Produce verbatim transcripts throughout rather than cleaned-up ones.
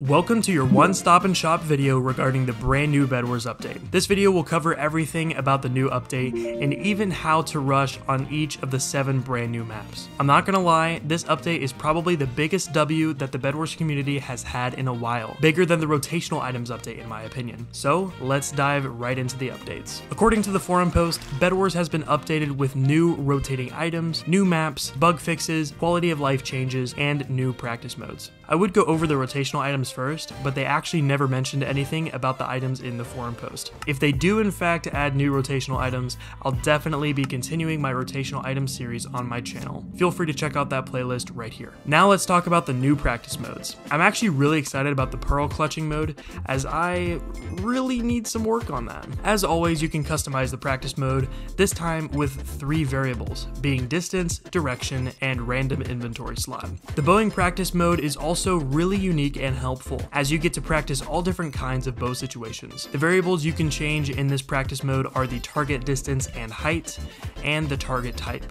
Welcome to your one stop and shop video regarding the brand new Bedwars update. This video will cover everything about the new update and even how to rush on each of the seven brand new maps. I'm not gonna lie, this update is probably the biggest W that the Bedwars community has had in a while. Bigger than the rotational items update in my opinion. So let's dive right into the updates. According to the forum post, Bedwars has been updated with new rotating items, new maps, bug fixes, quality of life changes, and new practice modes. I would go over the rotational items first, but they actually never mentioned anything about the items in the forum post. If they do in fact add new rotational items, I'll definitely be continuing my rotational item series on my channel. Feel free to check out that playlist right here. Now let's talk about the new practice modes. I'm actually really excited about the pearl clutching mode, as I really need some work on that. As always, you can customize the practice mode, this time with three variables, being distance, direction, and random inventory slot. The bowing practice mode is also really unique and helpful. Helpful, as you get to practice all different kinds of bow situations. The variables you can change in this practice mode are the target distance and height, and the target type.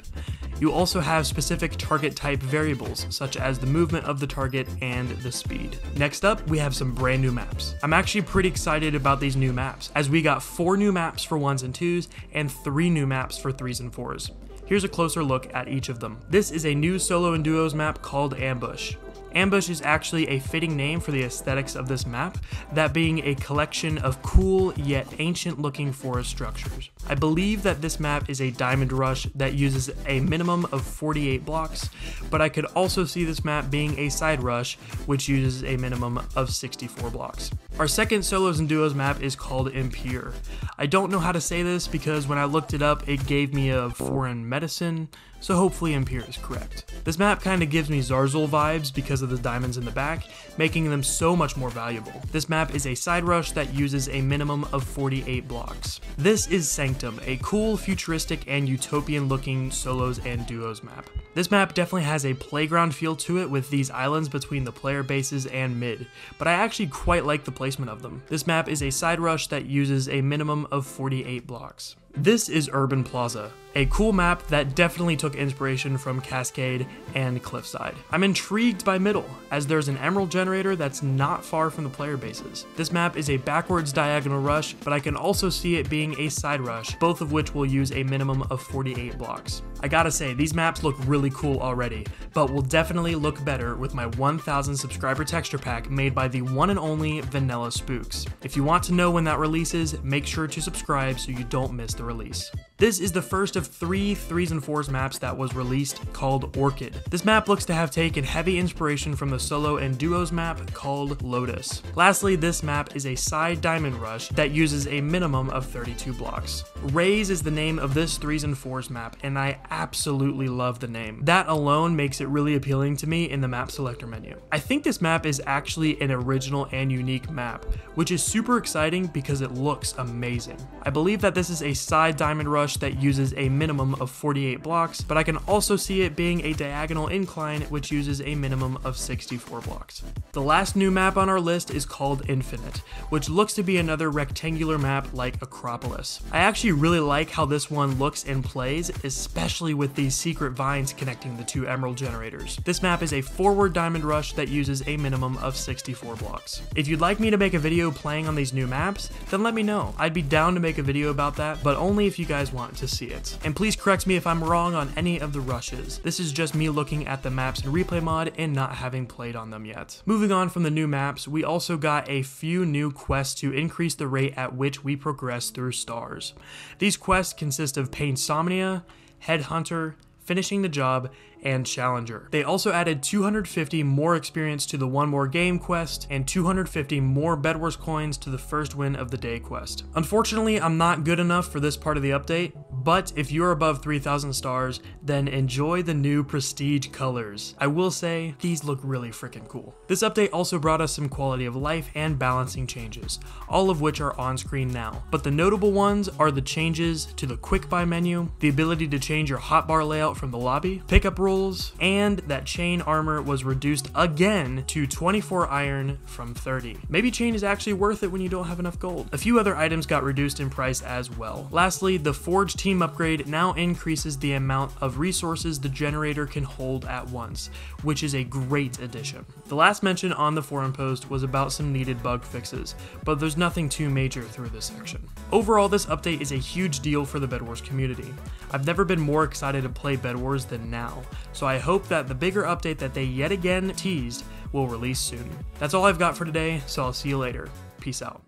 You also have specific target type variables, such as the movement of the target and the speed. Next up, we have some brand new maps. I'm actually pretty excited about these new maps, as we got four new maps for ones and twos, and three new maps for threes and fours. Here's a closer look at each of them. This is a new solo and duos map called Ambush. Ambush is actually a fitting name for the aesthetics of this map, that being a collection of cool yet ancient looking forest structures. I believe that this map is a diamond rush that uses a minimum of forty-eight blocks, but I could also see this map being a side rush, which uses a minimum of sixty-four blocks. Our second solos and duos map is called Impyr. I don't know how to say this because when I looked it up, it gave me a foreign medicine, so hopefully Impyr is correct. This map kind of gives me Zarzul vibes because of the diamonds in the back, making them so much more valuable. This map is a side rush that uses a minimum of forty-eight blocks. This is Sanctum, a cool, futuristic, and utopian-looking solos and duos map. This map definitely has a playground feel to it with these islands between the player bases and mid, but I actually quite like the placement of them. This map is a side rush that uses a minimum of forty-eight blocks. This is Urban Plaza, a cool map that definitely took inspiration from Cascade and Cliffside. I'm intrigued by middle, as there's an emerald generator that's not far from the player bases. This map is a backwards diagonal rush, but I can also see it being a side rush, both of which will use a minimum of forty-eight blocks. I gotta say, these maps look really cool already, but will definitely look better with my one thousand subscriber texture pack made by the one and only Vanilla Spooks. If you want to know when that releases, make sure to subscribe so you don't miss the release. This is the first of three threes and fours maps that was released, called Orchid. This map looks to have taken heavy inspiration from the solo and duos map called Lotus. Lastly, this map is a side diamond rush that uses a minimum of thirty-two blocks. Rays is the name of this threes and fours map, and I absolutely love the name. That alone makes it really appealing to me in the map selector menu. I think this map is actually an original and unique map, which is super exciting because it looks amazing. I believe that this is a side diamond rush that uses a minimum of forty-eight blocks, but I can also see it being a diagonal incline which uses a minimum of sixty-four blocks. The last new map on our list is called Infinite, which looks to be another rectangular map like Acropolis. I actually really like how this one looks and plays, especially with these secret vines connecting the two emerald generators. This map is a forward diamond rush that uses a minimum of sixty-four blocks. If you'd like me to make a video playing on these new maps, then let me know. I'd be down to make a video about that, but only if you guys want want to see it. And please correct me if I'm wrong on any of the rushes. This is just me looking at the maps in replay mod and not having played on them yet. Moving on from the new maps, we also got a few new quests to increase the rate at which we progress through stars. These quests consist of Painsomnia, Headhunter, Finishing the Job, and Challenger. They also added two hundred fifty more experience to the One More Game quest and two hundred fifty more Bedwars coins to the First Win of the Day quest. Unfortunately, I'm not good enough for this part of the update, but if you're above three thousand stars, then enjoy the new prestige colors. I will say, these look really freaking cool. This update also brought us some quality of life and balancing changes, all of which are on screen now. But the notable ones are the changes to the quick buy menu, the ability to change your hotbar layout from the lobby, pickup rules, souls, and that chain armor was reduced again to twenty-four iron from thirty. Maybe chain is actually worth it when you don't have enough gold. A few other items got reduced in price as well. Lastly, the Forge team upgrade now increases the amount of resources the generator can hold at once, which is a great addition. The last mention on the forum post was about some needed bug fixes, but there's nothing too major through this section. Overall, this update is a huge deal for the Bedwars community. I've never been more excited to play Bedwars than now, so I hope that the bigger update that they yet again teased will release soon. That's all I've got for today, so I'll see you later. Peace out.